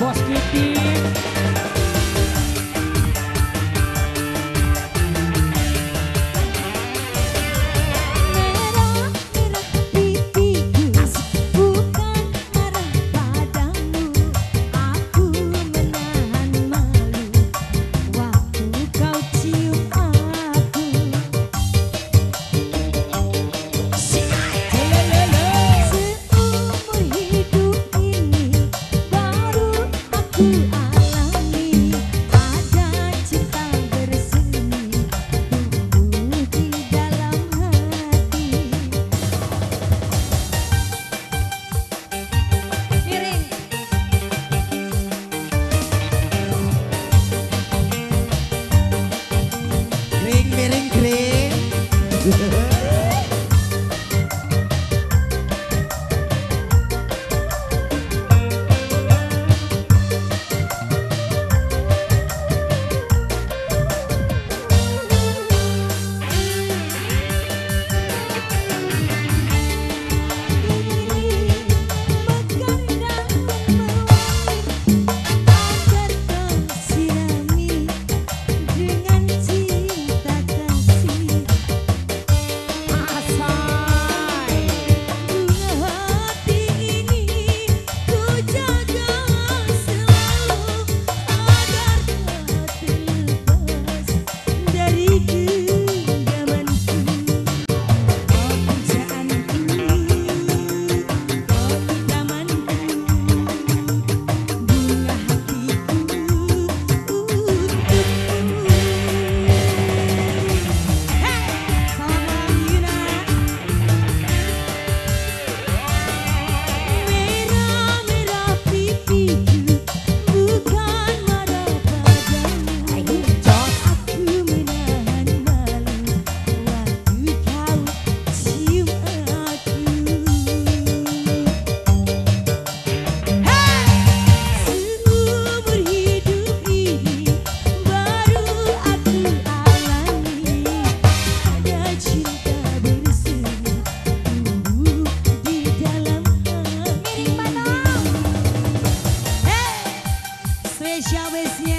Bos Kiki. Spesial besnya